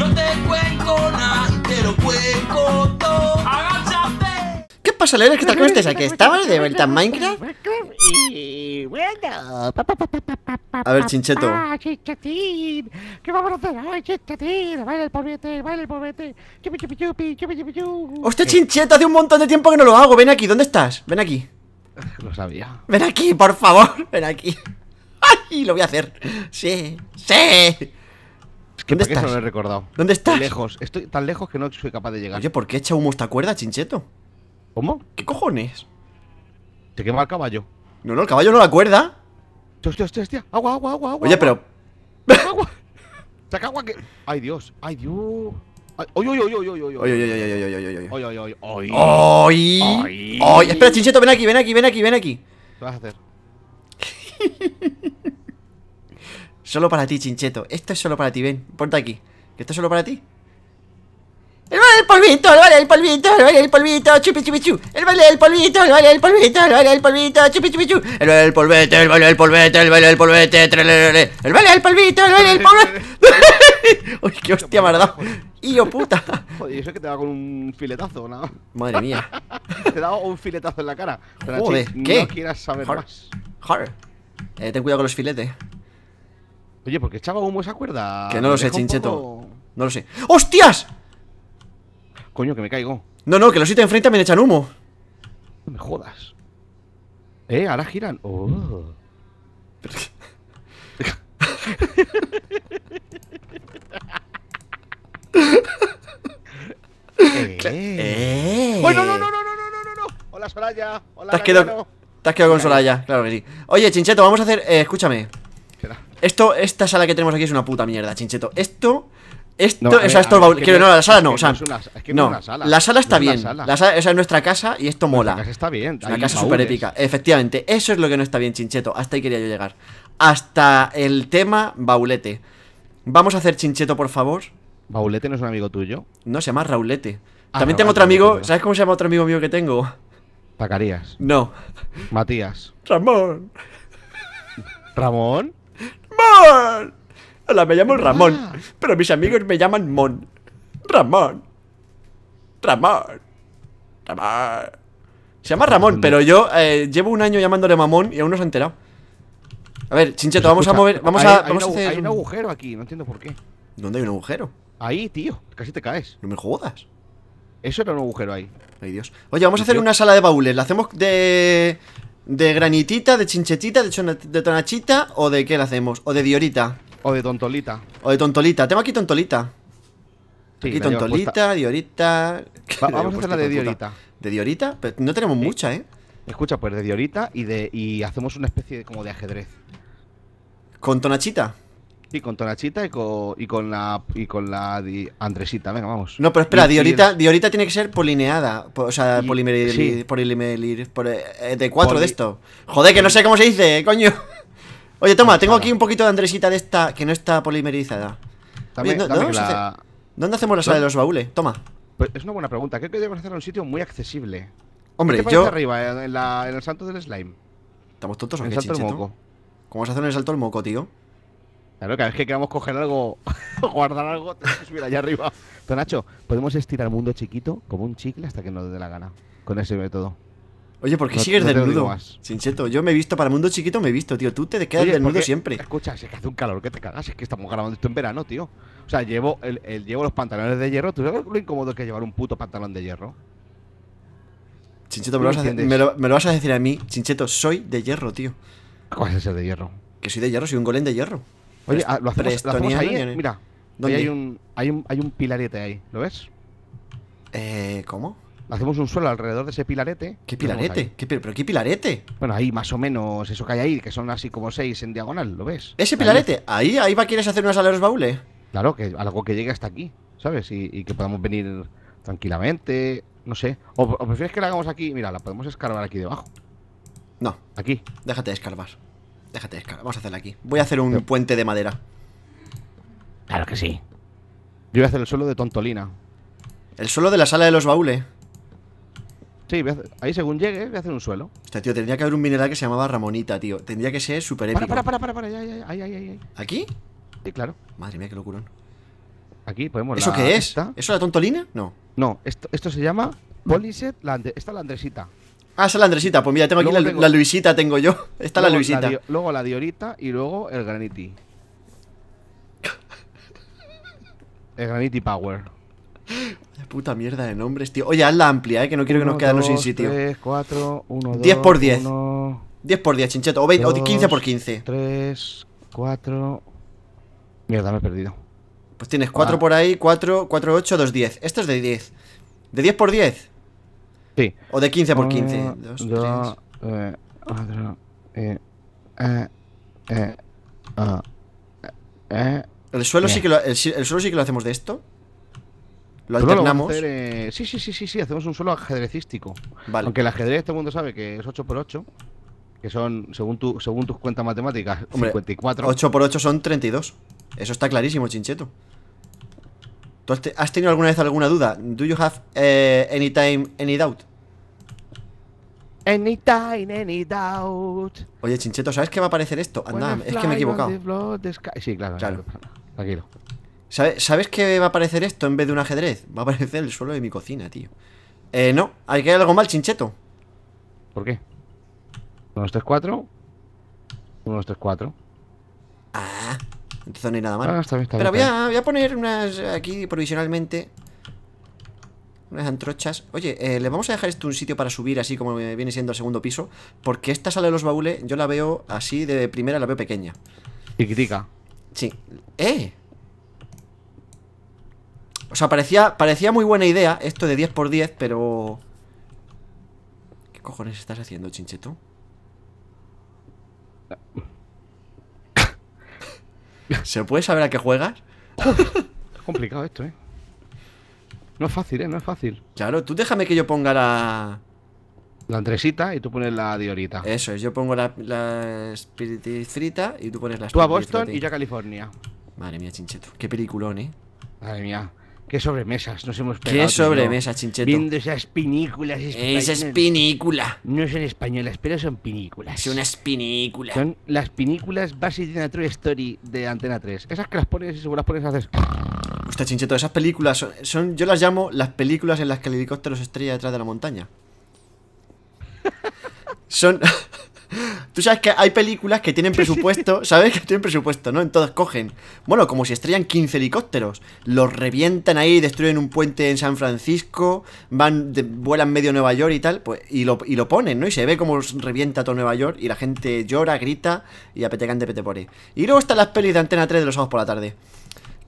No te cuenco nada, te lo cuenco todo. ¡Agáchate! ¿Qué pasa, Leros? ¿Qué tal? ¿Cómo estáis? Aquí estamos de vuelta en Minecraft. Y bueno, a ver, Chincheto. Chinchetín. ¿Qué vamos a hacer? Ay, Chinchetín. Baila el pobrete, baila el pobrete. Chupi, chupi, chupi, chupi, chupi, chupi. ¡Hostia, Chincheto! Hace un montón de tiempo que no lo hago. Ven aquí, ¿dónde estás? Ven aquí. Lo sabía. Ven aquí, por favor. Ven aquí. ¡Ay! Lo voy a hacer. Sí, sí. ¿Dónde estás? No lo he recordado. ¿Dónde estás? Lejos. Estoy tan lejos que no soy capaz de llegar. Oye, ¿por qué echa humo esta cuerda, Chincheto? ¿Cómo? ¿Qué cojones? Se quema el caballo. No, no, el caballo no la cuerda. Hostia, hostia, hostia. Agua, agua, agua, agua. Oye, agua. Pero... agua. Saca agua que... Ay, Dios. Ay, Dios. Oye, oye, oye, oye, oye, oye, oye, oye, oye, oye, oye, oye, oye, oye, oye. Espera, Chincheto, ven aquí, ven aquí, ven aquí, ven aquí. ¿Qué vas a hacer? Solo para ti, Chincheto. Esto es solo para ti, ven. Ponte aquí. Que esto es solo para ti. El vale del polvito, el vale del polvito, el vale del polvito, chupi chupi chu. El vale del polvito, el vale del polvito, el vale del polvito, chupi chupi chu. El vale del polvete, el vale del polvete, el vale del polvete, trelelele. El vale del polvito, el vale del polvete. Uy, qué hostia me has dado. Hijo puta. Joder, eso que te da con un filetazo, ¿no? Madre mía. Te he dado un filetazo en la cara. Joder, ¿qué? No quieras saber más. Joder. Ten cuidado con los filetes. Oye, ¿por qué echaba humo esa cuerda? Que no lo sé, Chincheto. No lo sé. ¡Hostias! Coño, que me caigo. No, no, que los sitios enfrente me echan humo. No me jodas. Ahora giran. Oh. ¡Oh, no, no, no, no, no, no, no! Hola, Soraya. Hola, te has quedado con Soraya, claro que sí. Oye, Chincheto, vamos a hacer... escúchame. Esto, esta sala que tenemos aquí es una puta mierda, Chincheto. Esto, no, o sea, estos baúles. No, la sala no, o sea. No, la sala está bien. La sala, o sea, es nuestra casa y esto mola. La casa está bien, es una casa súper épica. Efectivamente, eso es lo que no está bien, Chincheto. Hasta ahí quería yo llegar. Hasta el tema baulete. Vamos a hacer, Chincheto, por favor. ¿Baulete no es un amigo tuyo? No, se llama Raulete. También tengo otro amigo. ¿Sabes cómo se llama otro amigo mío que tengo? Zacarías. No. Matías. Ramón. ¿Ramón? ¡Mon! Hola, me llamo Ramón. Pero mis amigos me llaman Mon. Ramón. Ramón. Ramón. Se llama Ramón, pero yo llevo un año llamándole mamón y aún no se ha enterado. A ver, Chincheto, pues vamos a mover. Hay un agujero aquí, no entiendo por qué. ¿Dónde hay un agujero? Ahí, tío, casi te caes. No me jodas. Eso era un agujero ahí. Ay, Dios. Oye, vamos a hacer una sala de baúles. La hacemos de granitita, de chinchetita, de tonachita. ¿O de qué la hacemos? ¿O de diorita? O de tontolita. O de tontolita. Tengo aquí tontolita. Sí, aquí tontolita, diorita. Vamos a hacer la de diorita. ¿De diorita? Pero no tenemos mucha, ¿eh? Escucha, pues de diorita y hacemos una especie de, como de ajedrez. ¿Con tonachita? Sí, con tonachita y con la andresita. Venga, vamos. No, pero espera, diorita tiene que ser polineada. O sea, de cuatro de esto. Joder, que no sé cómo se dice, coño. Oye, toma, tengo aquí un poquito de andresita de esta que no está polimerizada. ¿Dónde hacemos la sala de los baúles? Toma. Pues es una buena pregunta. Creo que debemos hacer un sitio muy accesible. Hombre, yo... arriba, en el salto del slime. ¿Estamos tontos o qué, Chincheto? En el salto del moco. ¿Cómo vas a hacer en el salto del moco, tío? Claro, cada vez que queramos coger algo, guardar algo, tenemos que subir allá arriba. Tonacho, podemos estirar el mundo chiquito como un chicle hasta que nos dé la gana. Con ese método. Oye, ¿por qué sigues desnudo? Chincheto, yo me he visto para el mundo chiquito, me he visto, tío. Tú te quedas desnudo siempre. Escucha, es que hace un calor que te cagas. Es que estamos grabando esto en verano, tío. O sea, llevo los pantalones de hierro. ¿Tú sabes lo incómodo que es llevar un puto pantalón de hierro? Chincheto, me lo vas a decir a mí. Chincheto, soy de hierro, tío. ¿Cómo vas a ser de hierro? Que soy de hierro, soy un golem de hierro. Oye, lo hacemos ahí, mira. ¿Dónde? Ahí hay un pilarete ahí, ¿lo ves? ¿Cómo? Hacemos un suelo alrededor de ese pilarete. ¿Qué pilarete? ¿Pero qué pilarete? Bueno, ahí más o menos, eso que hay ahí, que son así como 6 en diagonal, ¿lo ves? ¿Ese pilarete? Ahí va, ¿quieres hacer una sala de los baúles? Claro, que algo que llegue hasta aquí, ¿sabes? Y que podamos venir tranquilamente, no sé. ¿O prefieres que la hagamos aquí? Mira, la podemos escarbar aquí debajo. No. Aquí. Déjate de escarbar. Déjate de escarbar, vamos a hacerla aquí. Voy a hacer un puente de madera. Claro que sí. Yo voy a hacer el suelo de tontolina. El suelo de la sala de los baúles. Sí, ahí según llegue voy a hacer un suelo. Hostia, tío, tendría que haber un mineral que se llamaba Ramonita, tío. Tendría que ser súper épico. Para, ya, ahí. ¿Aquí? Sí, claro. Madre mía, qué locurón. Aquí podemos... ¿Eso qué es? Esta. ¿Eso es la tontolina? No. No, esto se llama Poliset. Esta es la Andresita. Ah, esa es la Andresita. Pues mira, tengo aquí la Luisita, tengo yo. Esta es la Luisita. Luego la Diorita y luego el Granity. El Granity Power. Vaya puta mierda de nombres, tío. Oye, hazla amplia, que no quiero que nos quedemos sin sitio. 3, 4, 1, 2, 10 por 10. 1, 10 por 10, Chincheto. O 20, 2, o 15 por 15. 3, 4. Mierda, me he perdido. Pues tienes 4 por ahí, 4, 4, 8, 2, 10. Esto es de 10. ¿De 10 por 10? Sí. ¿O de 15 por 15? 2, 3. 4, El suelo, sí que lo, el suelo sí que lo hacemos de esto. Lo alternamos. Lo hacer, sí, hacemos un suelo ajedrecístico. Vale. Aunque el ajedrez todo el mundo sabe que es 8x8, que son, según tus cuentas matemáticas, hombre, 54. 8x8 son 32. Eso está clarísimo, Chincheto. ¿Tú has tenido alguna vez alguna duda? ¿Do you have any time, any doubt? Anytime, any doubt. Oye, Chincheto, ¿sabes qué va a aparecer esto? Anda, es que me he equivocado. Sí, claro. Tranquilo. ¿Sabes qué va a aparecer esto en vez de un ajedrez? Va a aparecer el suelo de mi cocina, tío. No, hay que hacer algo mal, Chincheto. ¿Por qué? 1, 2, 3, 4. 1, 2, 3, 4. Ah, entonces no hay nada mal. Ah, está bien, está bien. Pero voy a poner unas aquí provisionalmente. Unas antrochas. Oye, le vamos a dejar esto un sitio para subir, así como viene siendo el segundo piso. Porque esta sala de los baúles, yo la veo así de primera, la veo pequeña. Chiquitica. Sí. O sea, parecía muy buena idea esto de 10x10, pero... ¿Qué cojones estás haciendo, Chincheto? ¿Se puede saber a qué juegas? Es complicado esto, No es fácil, no es fácil. Claro, tú déjame que yo ponga la Andresita y tú pones la Diorita. Eso es, yo pongo la Spiritifrita y tú pones la... Tú a Boston y yo a California. Madre mía, Chincheto, qué peliculón, Madre mía, qué sobremesas nos hemos pegado. Qué sobremesas, Chincheto. Viendo esas pinículas españolas. Esas pinículas. No son españolas, pero son pinículas. Son unas pinículas. Son las pinículas base de una True Story de Antena 3. Esas que las pones y según las pones haces... Hostia, Chincheto, esas películas son, yo las llamo las películas en las que el helicóptero se estrella detrás de la montaña. Son... Tú sabes que hay películas que tienen presupuesto, ¿sabes? Que tienen presupuesto, ¿no? Entonces cogen, bueno, como si estrellan 15 helicópteros, los revientan ahí, destruyen un puente en San Francisco, vuelan medio Nueva York y tal, pues, y lo ponen, ¿no? Y se ve como revienta todo Nueva York y la gente llora, grita y apetecante petepore. Y luego están las pelis de Antena 3 de los sábados por la tarde,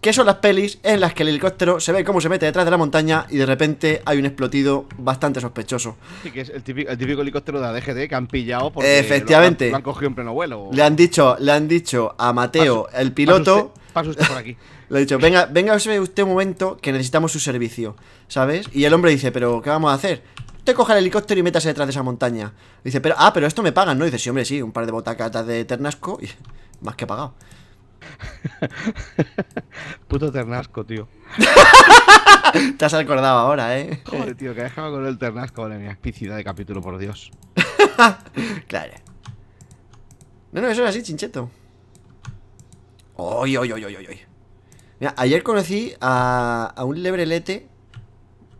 que son las pelis en las que el helicóptero se ve cómo se mete detrás de la montaña y de repente hay un explotido bastante sospechoso. Sí, que es el típico helicóptero de la DGT que han pillado porque... Efectivamente. Lo han cogido en pleno vuelo. Le han dicho a Mateo, el piloto... Pasa usted por aquí. Le han dicho, venga usted un momento que necesitamos su servicio, ¿sabes? Y el hombre dice, pero ¿qué vamos a hacer? Usted coja el helicóptero y métase detrás de esa montaña. Dice, pero esto me pagan, ¿no? Dice, sí, hombre, sí, un par de botacatas de ternasco y más que pagado. Puto ternasco, tío. Te has acordado ahora, Joder, tío, que ha dejado con el ternasco. Vale, mi espicidad de capítulo, por Dios. Claro. No, eso era así, Chincheto. Oy. Mira, ayer conocí a un lebrelete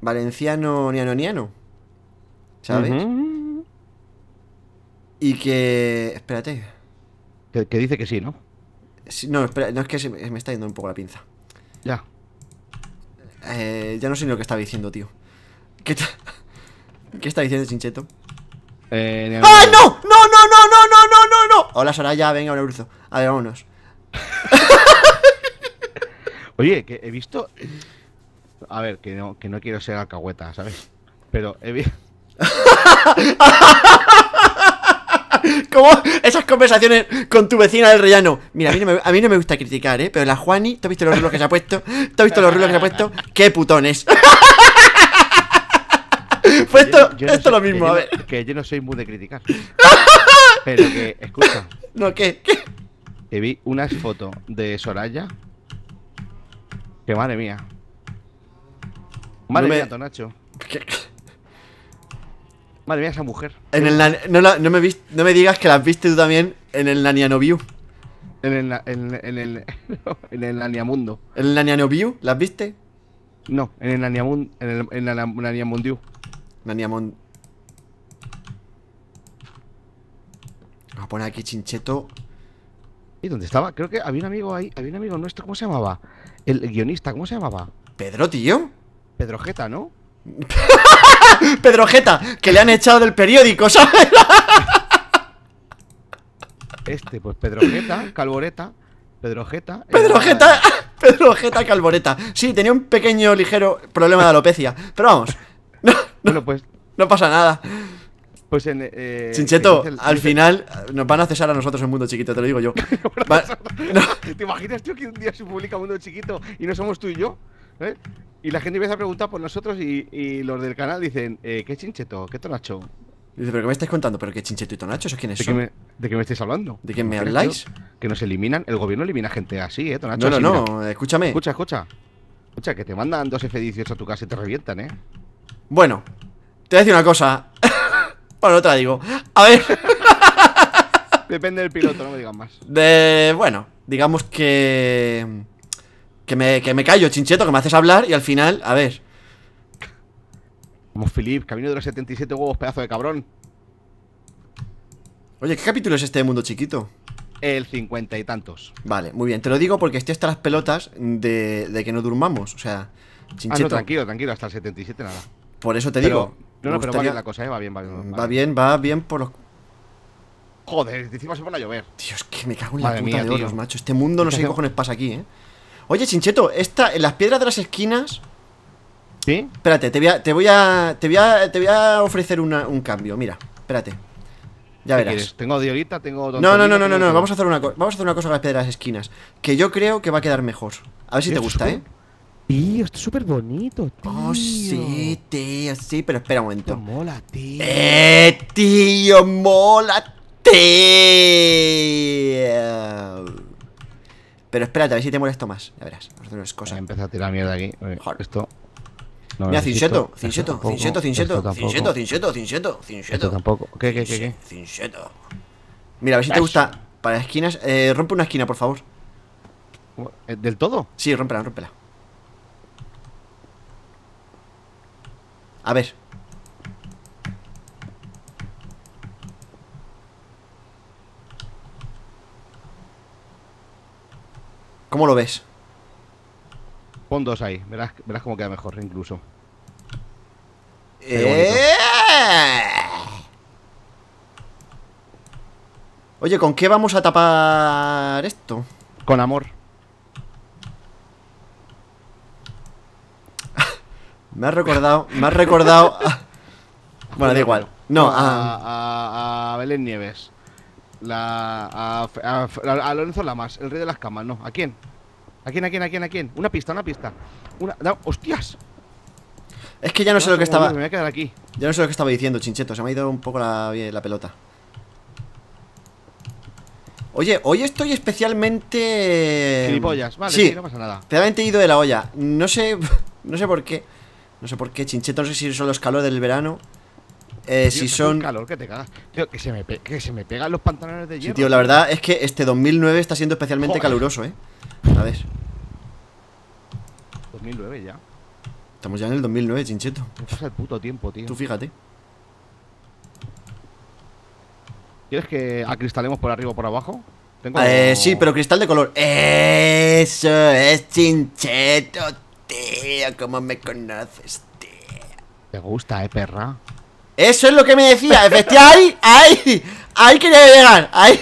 valenciano niano, ¿sabes? Y que... Espérate. Que dice que sí, ¿no? No, espera, no, es que me está yendo un poco la pinza. Ya. Ya no sé ni lo que estaba diciendo, tío. ¿Qué está diciendo, Chincheto? ¡Ah, no! ¡No! Hola, Soraya, venga, un abrazo. A ver, vámonos. Oye, que he visto... A ver, que no quiero ser alcahueta, ¿sabes? Pero he visto... Como esas conversaciones con tu vecina del rellano. Mira, a mí no me gusta criticar, pero la Juani, ¿tú has visto los rulos que se ha puesto? ¿Tú has visto los rulos que se ha puesto? ¡Qué putones! Pues esto es lo mismo, a ver. Que yo no soy muy de criticar. Pero que, escucha. No, ¿qué? Que vi unas fotos de Soraya. Que madre mía. Madre mía, Tonacho. Madre mía, esa mujer. No me digas que las viste tú también en el Naniano View. En el Aniamundo. ¿En el Aniamundo? ¿Las viste? No, en el Aniamundo. En el Aniamundo. Vamos a poner aquí Chincheto. ¿Y dónde estaba? Creo que había un amigo ahí. Había un amigo nuestro. ¿Cómo se llamaba? El guionista. ¿Cómo se llamaba? Pedro, tío. Pedro Jeta, ¿no? Pedro Jeta, que le han echado del periódico, ¿sabes? Pues Pedro Jeta, Calvoreta. Pedro Jeta. Pedro Jeta. Pedro Jeta, Calvoreta. Sí, tenía un pequeño, ligero problema de alopecia. Pero vamos. No, bueno, pues, no pasa nada. Pues en. Chincheto, al final nos van a cesar a nosotros en Mundo Chiquito, te lo digo yo. ¿Te imaginas, tío, que un día se publica Mundo Chiquito y no somos tú y yo? ¿Eh? Y la gente empieza a preguntar por nosotros y los del canal dicen, ¿qué Chincheto? ¿Qué Tonacho? Dice, ¿pero qué me estáis contando? ¿Pero qué Chincheto y Tonacho? ¿Esos quiénes son? ¿De qué me estáis hablando? ¿De quién me habláis? Que nos eliminan, el gobierno elimina gente así, Tonacho. No, no, no, escúchame. Escucha, que te mandan dos F-18 a tu casa y te revientan, Bueno, te voy a decir una cosa. Bueno, no te la digo. A ver. Depende del piloto, no me digas más. Bueno, digamos que... Que me callo, Chincheto, que me haces hablar y al final, a ver. Vamos, Filip, camino de los 77 huevos, pedazo de cabrón. Oye, ¿qué capítulo es este de Mundo Chiquito? El 50 y tantos. Vale, muy bien, te lo digo porque estoy hasta las pelotas de que no durmamos, o sea, Chincheto. Ah, no, tranquilo, tranquilo, hasta el 77 nada. Por eso te digo. No, no, pero va bien la cosa, va bien, va bien. Va bien por los... Joder, encima se pone a llover. Dios, que me cago en la puta de oros, macho. Este mundo no sé qué cojones pasa aquí, Oye, Chincheto, en las piedras de las esquinas. ¿Sí? Espérate, te voy a ofrecer un cambio. Mira, espérate. Ya verás. ¿Quieres? Tengo de ahorita, tengo... No, vamos a hacer una cosa. Vamos a hacer una cosa con las piedras de las esquinas, que yo creo que va a quedar mejor. A ver si te gusta, Tío, esto es súper bonito, tío. Oh, sí, tío, sí, pero espera un momento. Mola, tío. Tío, mola, tío. Pero espérate, a ver si te molesto más. Ya verás, vamos a hacer unas cosas. Empieza a tirar mierda aquí. Esto. Mira, Chincheto. Tampoco. ¿Qué? Chincheto. Mira, a ver si te gusta. Para esquinas. Rompe una esquina, por favor. ¿Del todo? Sí, rómpela. A ver. ¿Cómo lo ves? Pon dos ahí, verás cómo queda mejor incluso. Oye, ¿con qué vamos a tapar esto? Con amor. Me has recordado Bueno, da igual. No, a Belén Nieves. A Lorenzo Lamas, el rey de las camas, no. ¿A quién? Una pista. ¡Hostias! Es que ya no sé lo que estaba. Me voy a quedar aquí. Ya no sé lo que estaba diciendo, Chincheto. Se me ha ido un poco la pelota. Oye, hoy estoy especialmente. Gilipollas, vale, sí, no pasa nada. Especialmente ido de la olla. No sé por qué. No sé por qué, Chincheto. No sé si son los calores del verano. Dios, si son... calor que te cagas. Tío, que se me pegan los pantalones de hierro. Sí, tío, la verdad es que este 2009 está siendo especialmente caluroso, A ver. 2009 ya. Estamos ya en el 2009, Chincheto. Me pasa el puto tiempo, tío. Tú fíjate. ¿Quieres que acristalemos por arriba o por abajo? Tengo sí, pero cristal de color. Eso es, Chincheto, tío. ¿Cómo me conoces, tío? Te gusta, perra. Eso es lo que me decía, efectivamente. Ahí quería llegar. Ahí.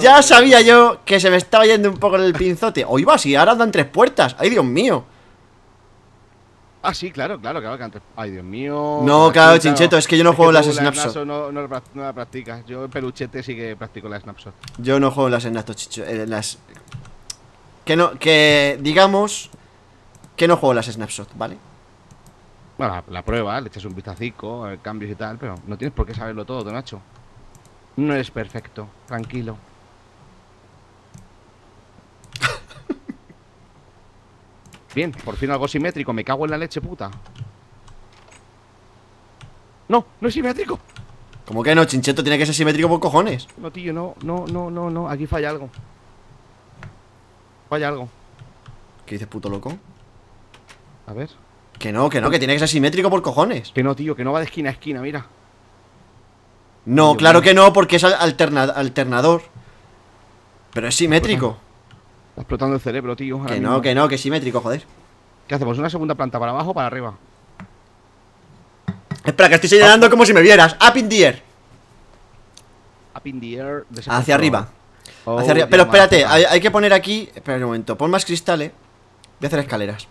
Ya sabía yo que se me estaba yendo un poco el pinzote. Hoy va así, ahora dan tres puertas. Ay, Dios mío. Ah, sí, claro. Ay, Dios mío. No, claro, Chincheto, es que yo no juego las snapshots. No la practicas. Yo en Peluchete sí que practico las snapshots. Yo no juego las snapshots, digamos que no juego las snapshots, ¿vale? Bueno, la prueba, le echas un vistacico, cambios y tal, pero no tienes por qué saberlo todo, Tonacho. No eres perfecto, tranquilo. Bien, por fin algo simétrico, me cago en la leche, puta. No, no es simétrico. ¿Cómo que no, Chincheto? Tiene que ser simétrico por cojones. No, tío, no. Aquí falla algo. Falla algo. ¿Qué dices, puto loco? A ver. Que no, que tiene que ser simétrico por cojones. Que no, tío, que no va de esquina a esquina, mira. No, tío, claro que no, porque es alternador. Pero es simétrico. Está explotando el cerebro, tío. Que no, mismo. Que no, que es simétrico, joder. ¿Qué hacemos? ¿Una segunda planta para abajo o para arriba? Espera, que estoy señalando como si me vieras. Up in the air. Up in the air. Hacia arriba. Oh, hacia arriba. Pero espérate, hay que poner aquí. Espera un momento, pon más cristales. Voy a hacer escaleras.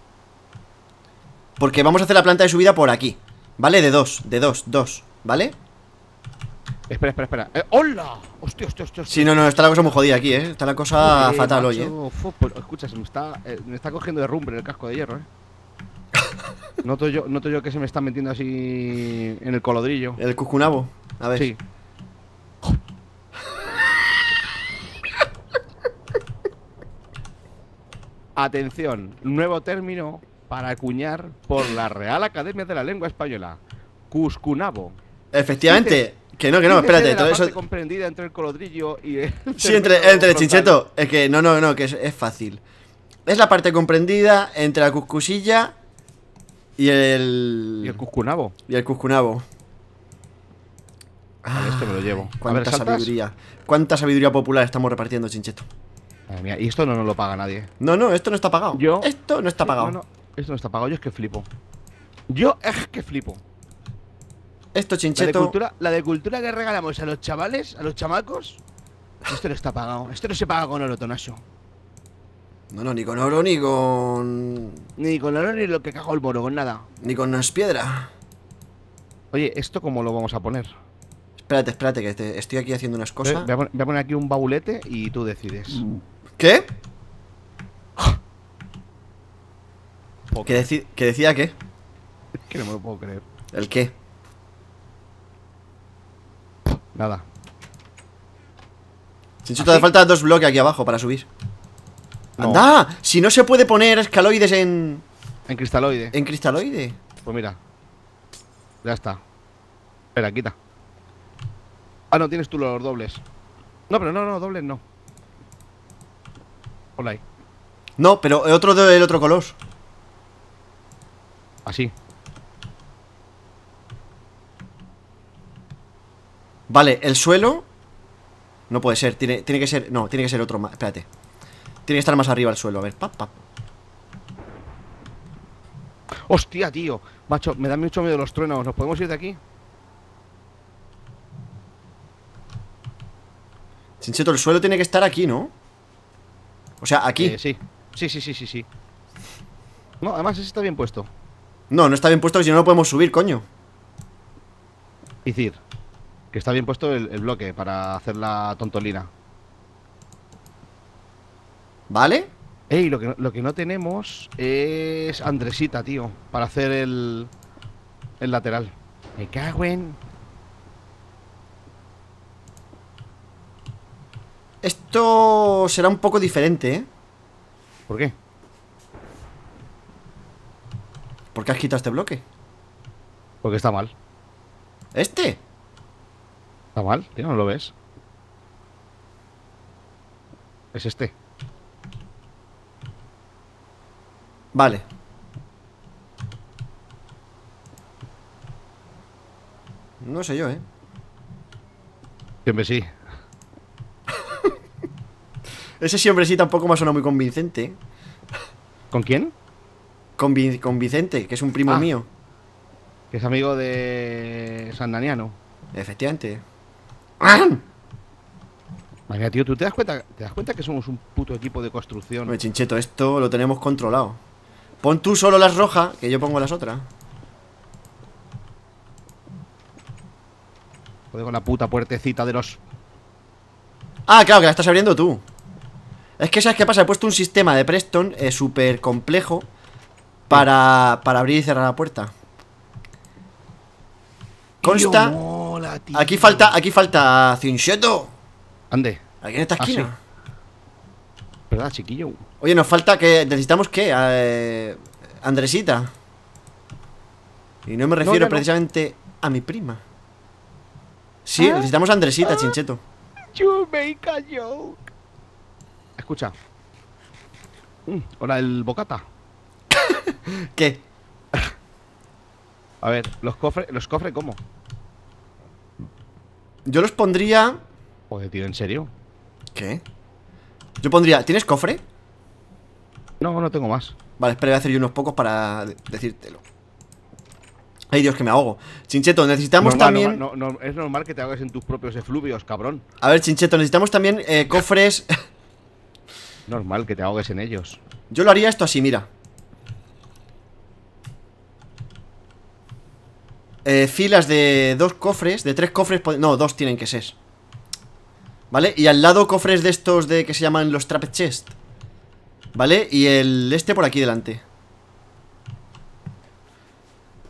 Porque vamos a hacer la planta de subida por aquí, ¿vale? De dos, ¿vale? Espera. ¡Hola! ¡Hostia! Sí, no, está la cosa muy jodida aquí, ¿eh? Está la cosa fatal, macho, oye. Escucha, me está cogiendo derrumbe en el casco de hierro, ¿eh? Noto yo que se me están metiendo así en el colodrillo. El cuscunabo, a ver. Sí. Atención, nuevo término para acuñar por la Real Academia de la Lengua Española. Cuscunabo. Efectivamente. Que no, espérate. Todo eso comprendida entre el colodrillo y el... Sí, entre Chincheto. Es que no, que es fácil. Es la parte comprendida entre la cuscusilla y el... Y el cuscunabo. Vale, esto me lo llevo. Cuánta sabiduría. Cuánta sabiduría popular estamos repartiendo, Chincheto. Madre mía, y esto no nos lo paga nadie. No, esto no está pagado. Esto no está pagado, yo es que flipo. Esto, Chincheto. La de cultura que regalamos a los chavales, a los chamacos. Esto no está pagado. Esto no se paga con oro, Tonacho. No, ni con oro, ni con... Ni con oro, ni lo que cago el moro, con nada. Ni con las piedras. Oye, ¿esto cómo lo vamos a poner? Espérate, que estoy aquí haciendo unas cosas. Voy a poner aquí un baulete y tú decides. ¿Qué? ¿Que decía qué? Es que no me lo puedo creer. ¿El qué? Nada. Chincheto, te faltan 2 bloques aquí abajo para subir. No. ¡Anda! Si no se puede poner escaloides en... En cristaloide. En cristaloide. Pues mira. Ya está. Espera, quita. Ah, no, tienes tú los dobles. No, pero no, dobles no. Hola ahí. No, pero otro del otro color. Así. Vale, el suelo. No puede ser, tiene que ser. No, tiene que ser otro más, espérate. Tiene que estar más arriba el suelo, a ver, pap. Hostia, tío. Macho, me da mucho miedo los truenos. ¿Nos podemos ir de aquí? Chincheto, el suelo tiene que estar aquí, ¿no? O sea, aquí. Sí. No, además ese está bien puesto. No está bien puesto, porque si no, no podemos subir, coño. Decir que está bien puesto el bloque para hacer la tontolina. ¿Vale? Ey, lo que no tenemos es Andresita, tío, para hacer el lateral. Me cago en... Esto será un poco diferente, ¿eh? ¿Por qué? ¿Por qué has quitado este bloque? Porque está mal. ¿Este? Está mal, tío, ¿no lo ves? Es este. Vale. No sé yo, ¿eh? Siempre sí. Ese siempre sí tampoco me ha sonado muy convincente. ¿Con quién? Con Vicente, que es un primo mío. Que es amigo de San Daniano. Efectivamente. Vaya, tío, ¿tú te das cuenta que somos un puto equipo de construcción? Oye, Chincheto, esto lo tenemos controlado. Pon tú solo las rojas, que yo pongo las otras. Joder, con la puta puertecita de los... Ah, claro, que la estás abriendo tú. Es que, ¿sabes qué pasa? He puesto un sistema de Preston súper complejo para abrir y cerrar la puerta. Consta... Tío, no. Aquí falta Chincheto. Ande. Aquí en esta esquina. Sí. ¿Verdad, chiquillo? Oye, nos falta que... ¿Necesitamos qué? Andresita. Y no me refiero precisamente a mi prima, Sí, necesitamos a Andresita, Chincheto. You make a joke. Escucha. Hola, el bocata. ¿Qué? A ver, los cofres, ¿cómo? Yo los pondría... Joder, tío, ¿en serio? ¿Qué? Yo pondría... ¿Tienes cofre? No, no tengo más. Vale, espera, voy a hacer yo unos pocos para decírtelo. Ay, Dios, que me ahogo. Chincheto, necesitamos también... No, es normal que te hagas en tus propios efluvios, cabrón. A ver, Chincheto, necesitamos también cofres... Normal que te ahogues en ellos. Yo lo haría esto así, mira. Filas de dos cofres, de tres cofres... No, dos tienen que ser. ¿Vale? Y al lado cofres de estos de que se llaman los trap chest. ¿Vale? Y el este por aquí delante.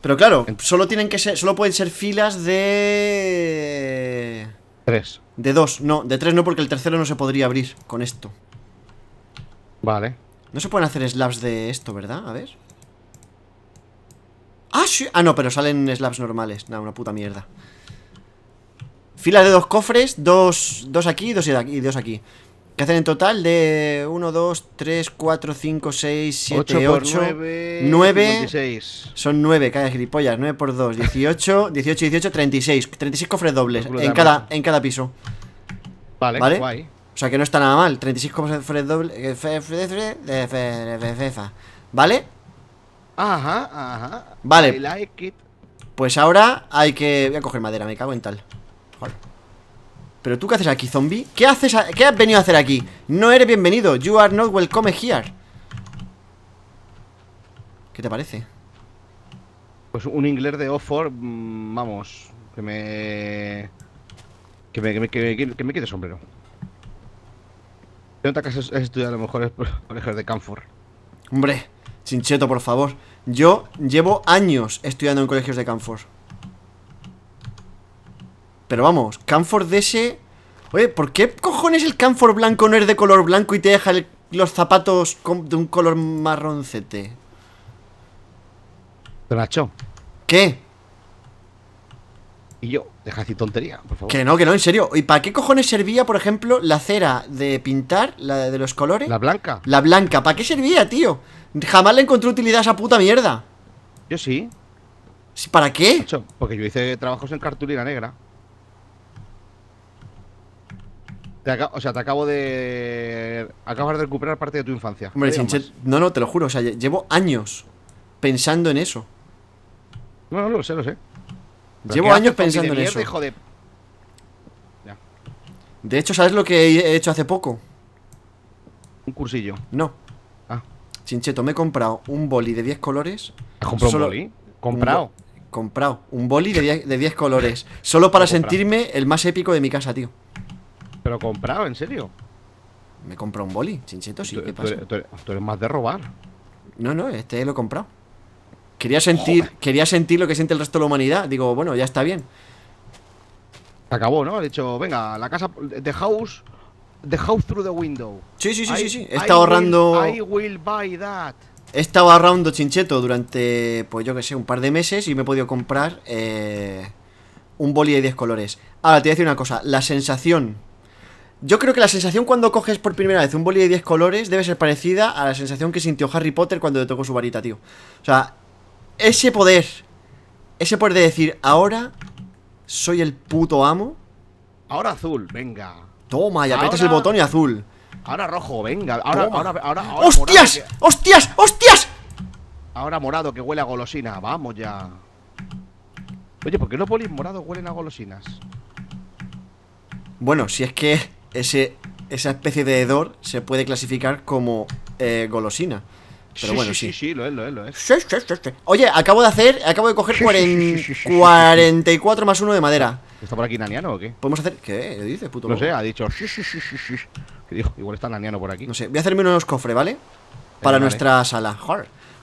Pero claro, solo tienen que ser... Solo pueden ser filas de... Tres. De dos, no, de tres no, porque el tercero no se podría abrir con esto. Vale. No se pueden hacer slabs de esto, ¿verdad? A ver. Ah, sí. Ah, no, pero salen slabs normales. Nada, una puta mierda. Fila de dos cofres, dos aquí, dos aquí, dos aquí. Que hacen en total de 1, 2, 3, 4, 5, 6, 7, 8, 9. Son 9, cada gilipollas. 9 por 2, 18, 36. 36 cofres dobles en cada piso. Vale, ¿vale? Guay. O sea que no está nada mal. 36 cofres dobles. ¿Vale? Ajá. Vale. I like it. Pues ahora hay que. Voy a coger madera, me cago en tal. Vale. ¿Pero tú qué haces aquí, zombie? ¿Qué has venido a hacer aquí? No eres bienvenido. You are not welcome here. ¿Qué te parece? Pues un inglés de Oxford, vamos, que me quite el sombrero. ¿Qué nota que has estudiado a lo mejor colegios de Camford? Hombre, Chincheto, por favor. Yo llevo años estudiando en colegios de Camford. Pero vamos, Camford de ese... Oye, ¿por qué cojones el Camford blanco no es de color blanco y te deja los zapatos de un color marroncete? Tonacho. ¿Qué? Y yo, deja así tontería, por favor. Que no, en serio. ¿Y para qué cojones servía, por ejemplo, la cera de pintar, la de los colores? La blanca. La blanca, ¿para qué servía, tío? Jamás le encontré utilidad a esa puta mierda. Yo sí. ¿Para qué? Nacho, porque yo hice trabajos en cartulina negra. O sea, te acabo de... Acabas de recuperar parte de tu infancia. Hombre, no, te lo juro. O sea, llevo años pensando en eso. No, lo sé. Llevo años pensando en eso. Hijo de... Ya. De hecho, ¿sabes lo que he hecho hace poco? ¿Un cursillo? No. Ah. Chincheto, me he comprado un boli de 10 colores. ¿Has comprado un boli? Comprado. Un boli de 10 colores. Solo para sentirme el más épico de mi casa, tío. ¿Pero comprado, en serio? Me he comprado un boli, Chincheto, sí, ¿qué pasa? Tú eres más de robar. No, este lo he comprado. Quería sentir lo que siente el resto de la humanidad. Digo, bueno, ya está bien. Se acabó, ¿no? He dicho, venga, la casa... The house through the window. Sí. He estado ahorrando... I will buy that. He estado ahorrando, Chincheto, durante, pues yo que sé, un par de meses. Y me he podido comprar un boli de 10 colores. Ahora, te voy a decir una cosa. La sensación... Yo creo que la sensación cuando coges por primera vez un boli de 10 colores debe ser parecida a la sensación que sintió Harry Potter cuando le tocó su varita, tío. O sea, ese poder de decir, ahora soy el puto amo. Ahora azul, venga. Toma, y aprietas el botón y azul. Ahora rojo, venga. Ahora ¡hostias! Morado, que... ¡Hostias! Ahora morado, que huele a golosina. Vamos ya. Oye, ¿por qué los bolis morados huelen a golosinas? Bueno, si es que... Esa especie de hedor se puede clasificar como golosina. Pero sí, bueno, sí. Sí, lo es. Sí. Oye, acabo de coger 44 más 1 de madera. ¿Está por aquí naniano o qué? ¿Podemos hacer? ¿Qué dices, puto? No sé, ha dicho sí. Igual está naniano por aquí. No sé, voy a hacerme unos cofres, ¿vale? Para nuestra sala.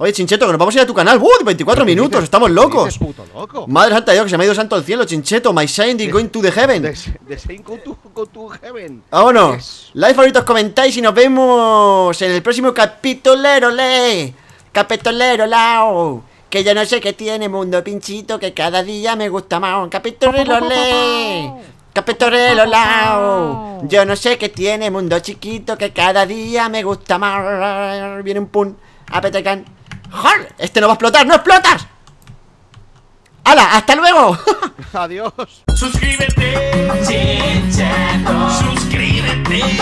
Oye, Chincheto, que nos vamos a ir a tu canal. 24 minutos, estamos locos. Puto loco. Madre santa de Dios, que se me ha ido santo al cielo, Chincheto. My shine is going to the heaven. The shine go to heaven. Vámonos. Yes. Like, favoritos, comentáis y nos vemos en el próximo capitolero, lao. Que yo no sé qué tiene Mundo Pinchito, que cada día me gusta más. Capitorelo lao. Yo no sé qué tiene Mundo Chiquito, que cada día me gusta más. Viene un pun. Apetecan. ¡Jol! Este no va a explotar, no explotas. ¡Hala! ¡Hasta luego! Adiós. Suscríbete, Chincheto. Suscríbete.